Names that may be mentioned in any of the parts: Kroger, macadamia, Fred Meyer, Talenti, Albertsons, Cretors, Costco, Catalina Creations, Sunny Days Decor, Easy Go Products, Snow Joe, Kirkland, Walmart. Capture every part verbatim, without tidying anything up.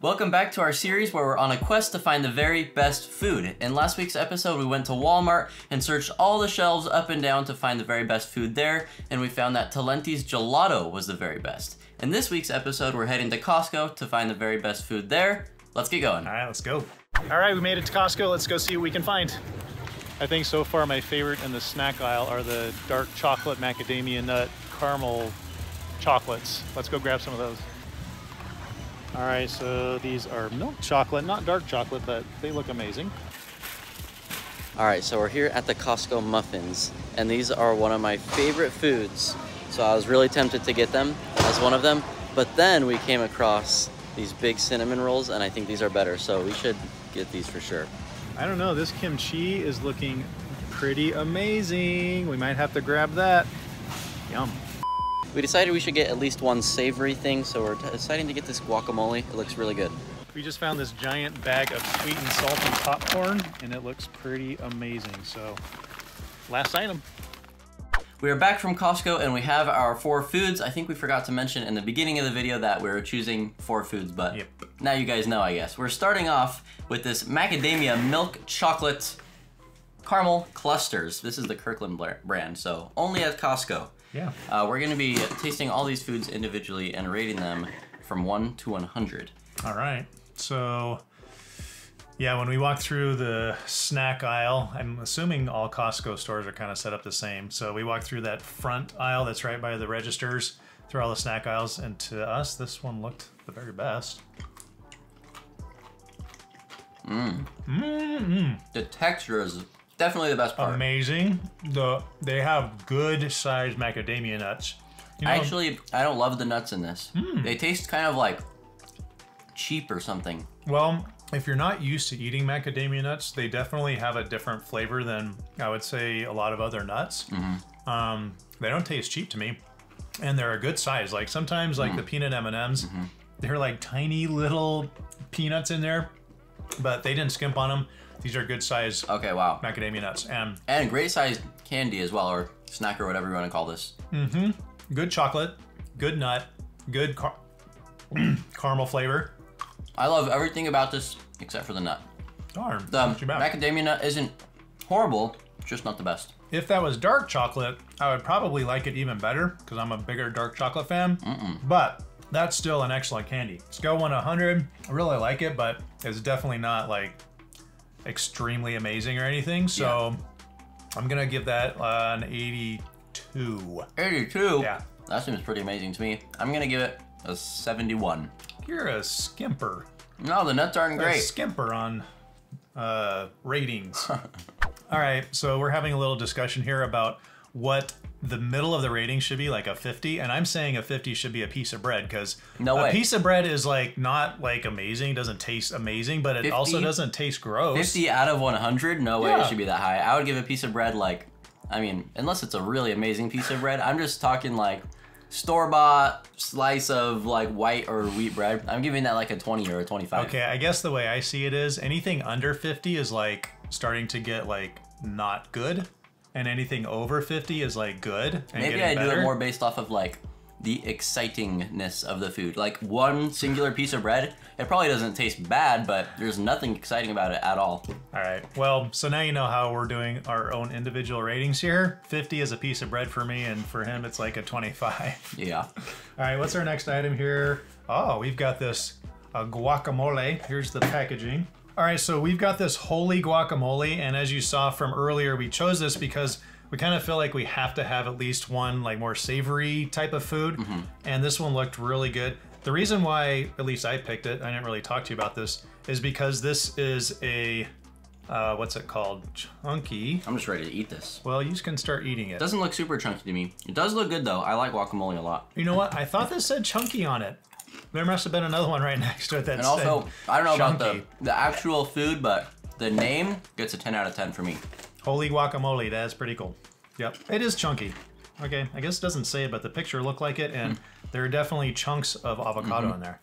Welcome back to our series where we're on a quest to find the very best food. In last week's episode, we went to Walmart and searched all the shelves up and down to find the very best food there, and we found that Talenti's gelato was the very best. In this week's episode, we're heading to Costco to find the very best food there. Let's get going. All right, let's go. All right, we made it to Costco. Let's go see what we can find. I think so far my favorite in the snack aisle are the dark chocolate macadamia nut caramel chocolates. Let's go grab some of those. All right, so these are milk chocolate, not dark chocolate, but they look amazing. All right, so we're here at the Costco muffins, and these are one of my favorite foods. So I was really tempted to get them as one of them, but then we came across these big cinnamon rolls, and I think these are better, so we should get these for sure. I don't know, this kimchi is looking pretty amazing. We might have to grab that. Yum. We decided we should get at least one savory thing, so we're deciding to get this guacamole. It looks really good. We just found this giant bag of sweet and salty popcorn, and it looks pretty amazing. So, last item. We are back from Costco, and we have our four foods. I think we forgot to mention in the beginning of the video that we were choosing four foods, but yep. Now you guys know, I guess. We're starting off with this macadamia milk chocolate caramel clusters. This is the Kirkland brand, so only at Costco. Yeah. Uh, we're going to be tasting all these foods individually and rating them from one to one hundred. All right. So, yeah, when we walked through the snack aisle, I'm assuming all Costco stores are kind of set up the same. So we walked through that front aisle that's right by the registers, through all the snack aisles, and to us, this one looked the very best. Mmm. Mmm-mm. The texture is definitely the best part. Amazing. The they have good sized macadamia nuts. You know, I actually I don't love the nuts in this. Mm. They taste kind of like cheap or something. Well, if you're not used to eating macadamia nuts, they definitely have a different flavor than I would say a lot of other nuts. Mm-hmm. Um, they don't taste cheap to me, and they're a good size. Like sometimes, like mm. the peanut M and M's, mm-hmm. they're like tiny little peanuts in there, but they didn't skimp on them. These are good size okay, wow. macadamia nuts. And, and great size candy as well, or snack or whatever you want to call this. Mm-hmm. Good chocolate, good nut, good car caramel flavor. I love everything about this except for the nut. Darn, the macadamia nut isn't horrible, just not the best. If that was dark chocolate, I would probably like it even better because I'm a bigger dark chocolate fan. Mm-mm. But that's still an excellent candy. Let's go one to one hundred. I really like it, but it's definitely not like extremely amazing or anything, so yeah. I'm gonna give that uh, an eighty-two. eighty-two? Yeah. That seems pretty amazing to me. I'm gonna give it a seventy-one. You're a skimper. No, the nuts aren't great. A skimper on uh, ratings. All right, so we're having a little discussion here about what the middle of the rating should be, like a fifty, and I'm saying a fifty should be a piece of bread because no way. A piece of bread is like not like amazing, doesn't taste amazing, but it fifty? Also doesn't taste gross. fifty out of one hundred? No way yeah. It should be that high. I would give a piece of bread like, I mean, unless it's a really amazing piece of bread. I'm just talking like store-bought slice of like white or wheat bread. I'm giving that like a twenty or a twenty-five. Okay, I guess the way I see it is anything under fifty is like starting to get like not good. And anything over fifty is like good and maybe I better. Do it more based off of like the excitingness of the food. Like one singular piece of bread, it probably doesn't taste bad, but there's nothing exciting about it at all. All right, well, so now you know how we're doing our own individual ratings here. fifty is a piece of bread for me, and for him it's like a twenty-five. Yeah. All right, what's our next item here? Oh, we've got this uh, guacamole. Here's the packaging. All right, so we've got this holy guacamole, and as you saw from earlier, we chose this because we kind of feel like we have to have at least one like more savory type of food, mm-hmm. and this one looked really good. The reason why, at least I picked it, I didn't really talk to you about this, is because this is a, uh, what's it called, chunky. I'm just ready to eat this. Well, you can start eating it. It doesn't look super chunky to me. It does look good though. I like guacamole a lot. You know what, I thought this said chunky on it. There must have been another one right next to it that said chunky. And also, I don't know about the, the actual food, but the name gets a ten out of ten for me. Holy guacamole, that's pretty cool. Yep, it is chunky. Okay, I guess it doesn't say it, but the picture looked like it, and mm. there are definitely chunks of avocado mm-hmm. in there.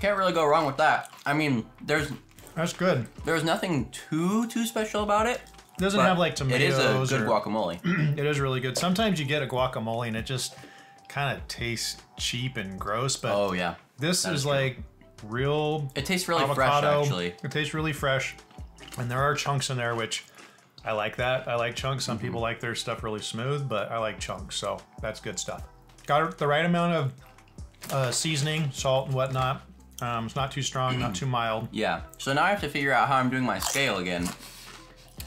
Can't really go wrong with that. I mean, there's... That's good. There's nothing too, too special about it. It doesn't have like tomatoes. It is a good or, guacamole. It is really good. Sometimes you get a guacamole and it just kind of tastes cheap and gross, but oh yeah, This is, is like real It tastes really avocado. fresh, actually. It tastes really fresh. And there are chunks in there, which I like that. I like chunks. Some mm-hmm. people like their stuff really smooth, but I like chunks, so that's good stuff. Got the right amount of uh, seasoning, salt and whatnot. Um, it's not too strong, not too mild. Yeah, so now I have to figure out how I'm doing my scale again.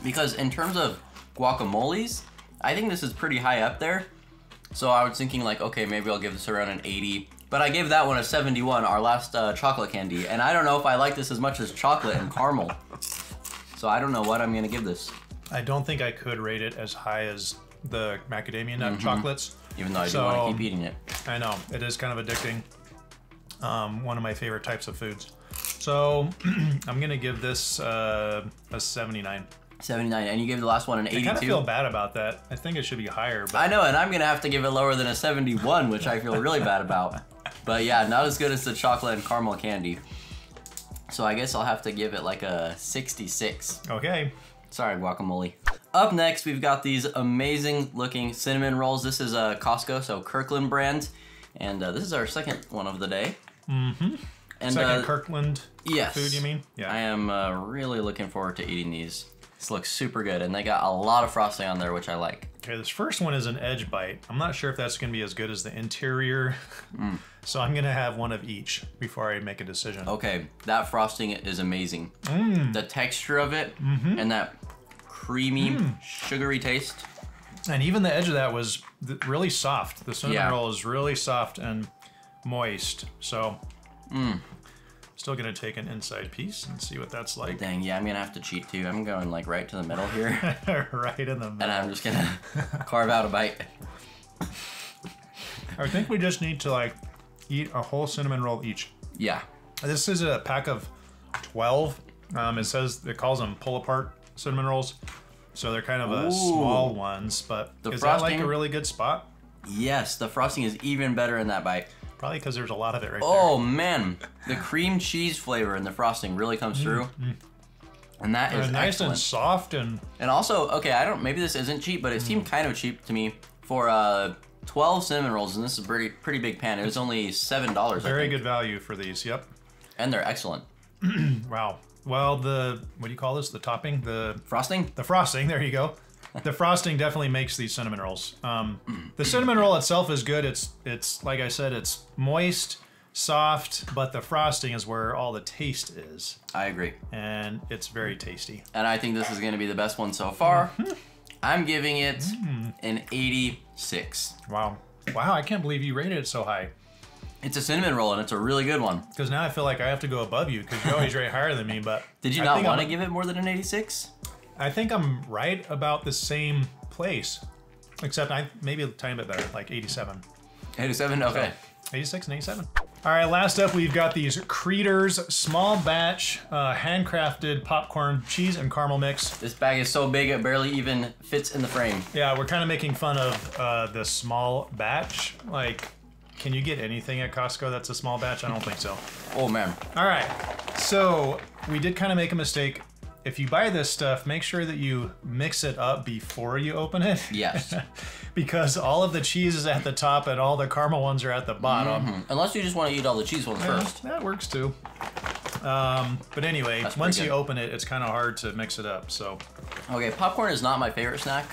Because in terms of guacamoles, I think this is pretty high up there. So I was thinking like, okay, maybe I'll give this around an eighty. But I gave that one a seventy-one, our last uh, chocolate candy. And I don't know if I like this as much as chocolate and caramel. So I don't know what I'm gonna give this. I don't think I could rate it as high as the macadamia nut mm-hmm. chocolates. Even though I so, do wanna keep eating it. I know, it is kind of addicting. Um, one of my favorite types of foods. So I'm gonna give this uh, a seventy-nine. seventy-nine, and you gave the last one an eighty-two. I kind of feel bad about that. I think it should be higher. But... I know, and I'm gonna have to give it lower than a seventy-one, which I feel really bad about. But yeah, not as good as the chocolate and caramel candy. So I guess I'll have to give it like a sixty-six. Okay. Sorry, guacamole. Up next, we've got these amazing looking cinnamon rolls. This is a uh, Costco, so Kirkland brand. And uh, this is our second one of the day. Mm-hmm. And, second uh, Kirkland yes, food, you mean? Yeah. I am uh, really looking forward to eating these. This looks super good, and they got a lot of frosting on there, which I like. Okay, this first one is an edge bite. I'm not sure if that's gonna be as good as the interior. Mm. So I'm gonna have one of each before I make a decision. Okay, that frosting is amazing. Mm. The texture of it, mm-hmm. and that creamy, mm. sugary taste. And even the edge of that was really soft. The cinnamon yeah. roll is really soft and moist. So, mm. still gonna take an inside piece and see what that's like. Dang, yeah, I'm gonna have to cheat too. I'm going like right to the middle here. Right in the middle. And I'm just gonna carve out a bite. I think we just need to like eat a whole cinnamon roll each. Yeah. This is a pack of twelve. Um, it says, it calls them pull apart cinnamon rolls. So they're kind of a small ones, but the is frosting, that like a really good spot? Yes, the frosting is even better in that bite. Probably because there's a lot of it right oh, there. Oh man, the cream cheese flavor in the frosting really comes through. Mm-hmm. And that they're is nice excellent. and soft and... And also, okay, I don't, maybe this isn't cheap, but it mm. seemed kind of cheap to me for uh, twelve cinnamon rolls, and this is a pretty, pretty big pan. It was only seven dollars, Very good value for these, yep. And they're excellent. Wow. Well, the, what do you call this? The topping? The frosting? The frosting, there you go. The frosting definitely makes these cinnamon rolls. Um, the cinnamon roll itself is good. It's, it's like I said, it's moist, soft, but the frosting is where all the taste is. I agree. And it's very tasty. And I think this is gonna be the best one so far. Mm-hmm. I'm giving it mm. an eighty-six. Wow. Wow, I can't believe you rated it so high. It's a cinnamon roll, and it's a really good one. Because now I feel like I have to go above you, because you're always rate higher than me, but... Did you not want to give it more than an eighty-six? I think I'm right about the same place, except I maybe a tiny bit better, like eighty-seven. eighty-seven, okay. So, eighty-six and eighty-seven. All right, last up, we've got these Cretors small batch, uh, handcrafted popcorn, cheese, and caramel mix. This bag is so big, it barely even fits in the frame. Yeah, we're kind of making fun of uh, the small batch, like... Can you get anything at Costco that's a small batch? I don't think so. Oh man. All right, so we did kind of make a mistake. If you buy this stuff, make sure that you mix it up before you open it. Yes. Because all of the cheese is at the top and all the caramel ones are at the bottom. Mm-hmm. Unless you just want to eat all the cheese ones yeah, first. That works too. Um, but anyway, that's once you open it, it's kind of hard to mix it up, so. Okay, popcorn is not my favorite snack.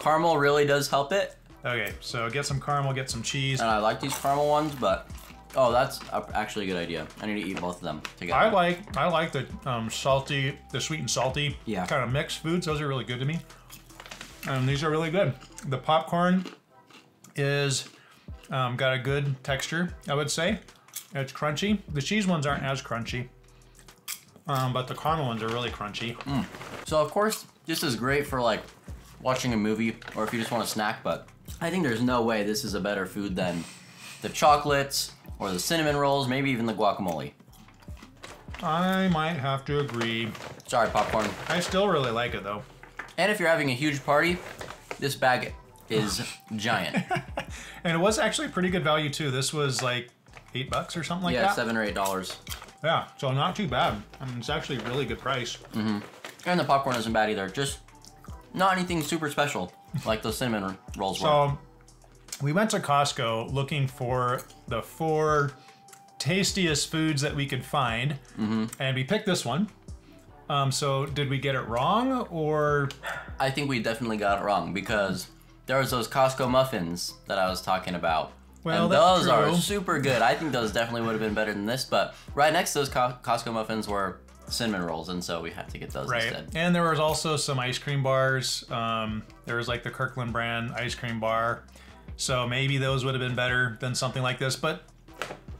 Caramel really does help it. Okay, so get some caramel, get some cheese. And I like these caramel ones, but oh, that's actually a good idea. I need to eat both of them together. I like I like the um, salty, the sweet and salty yeah. kind of mixed foods. Those are really good to me. And these are really good. The popcorn is um, got a good texture, I would say. It's crunchy. The cheese ones aren't as crunchy, um, but the caramel ones are really crunchy. Mm. So of course, this is great for like watching a movie or if you just want a snack, but I think there's no way this is a better food than the chocolates or the cinnamon rolls, maybe even the guacamole. I might have to agree. Sorry, popcorn. I still really like it though. And if you're having a huge party, this bag is giant. And it was actually pretty good value too. This was like eight bucks or something like yeah, that. Yeah, seven or eight dollars. Yeah, so not too bad. I mean, it's actually a really good price. Mm-hmm. And the popcorn isn't bad either. Just not anything super special. Like those cinnamon rolls were. So, we went to Costco looking for the four tastiest foods that we could find, mm-hmm. and we picked this one. Um, so did we get it wrong, or? I think we definitely got it wrong, because there was those Costco muffins that I was talking about. Well, and those true. are super good. I think those definitely would have been better than this, but right next to those Co Costco muffins were cinnamon rolls, and so we had to get those right. instead. And there was also some ice cream bars. Um, there was like the Kirkland brand ice cream bar. So maybe those would have been better than something like this, but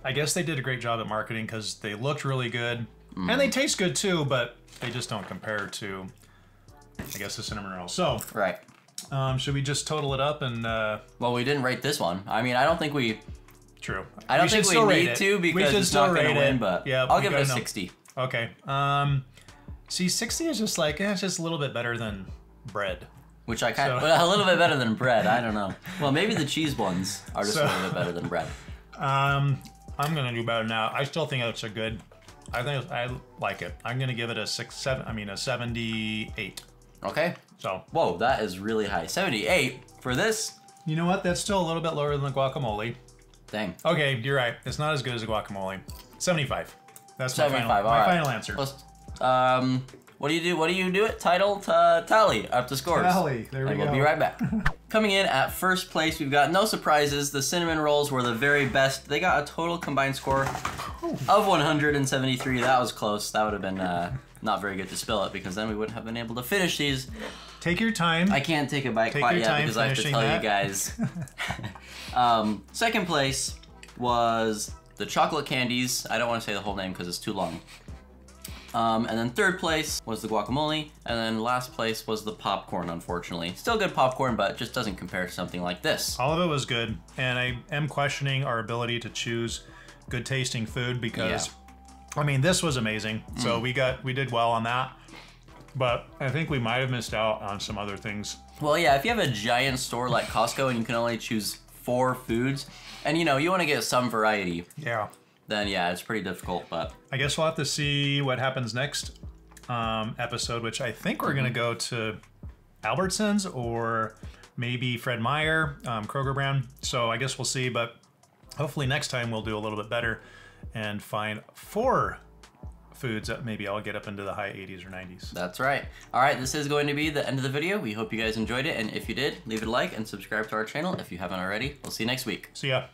I guess they did a great job at marketing because they looked really good. Mm. And they taste good too, but they just don't compare to, I guess, the cinnamon rolls. So, right. Um, should we just total it up and? Uh, well, we didn't rate this one. I mean, I don't think we. True. I don't we think we need it. to because we it's not going to win. It. But yeah, I'll give it a know. sixty. Okay. Um, see, sixty is just like eh, it's just a little bit better than bread. Which I kind of, so. well, a little bit better than bread. I don't know. Well, maybe the cheese ones are just so. a little bit better than bread. Um, I'm gonna do better now. I still think it's a good. I think I like it. I'm gonna give it a six, seven. I mean, a seventy-eight. Okay. So. Whoa, that is really high. seventy-eight for this. You know what? That's still a little bit lower than the guacamole. Dang. Okay, you're right. It's not as good as the guacamole. seventy-five. That's seventy-five, my final, all my right. final answer. Let's, um, what do you do? What do you do? It title tally up the scores. Tally. There we and go. We'll be right back. Coming in at first place, we've got no surprises. The cinnamon rolls were the very best. They got a total combined score of one hundred seventy-three. That was close. That would have been. Uh, Not very good to spill it, because then we wouldn't have been able to finish these. Take your time. I can't take a bite quite yet because I have to tell that. you guys. um, second place was the chocolate candies. I don't want to say the whole name because it's too long. Um, and then third place was the guacamole. And then last place was the popcorn, unfortunately. Still good popcorn, but just doesn't compare to something like this. All of it was good. And I am questioning our ability to choose good tasting food because... Yeah. I mean, this was amazing. Mm. So we got we did well on that, but I think we might have missed out on some other things. Well, yeah, if you have a giant store like Costco and you can only choose four foods, and you know you want to get some variety, yeah, then yeah, it's pretty difficult. But I guess we'll have to see what happens next um, episode, which I think we're gonna go to Albertsons or maybe Fred Meyer, um, Kroger brand. So I guess we'll see, but hopefully next time we'll do a little bit better and find four foods that maybe I'll get up into the high eighties or nineties. That's right. All right, this is going to be the end of the video. We hope you guys enjoyed it, and if you did, leave it a like and subscribe to our channel if you haven't already. We'll see you next week. See ya.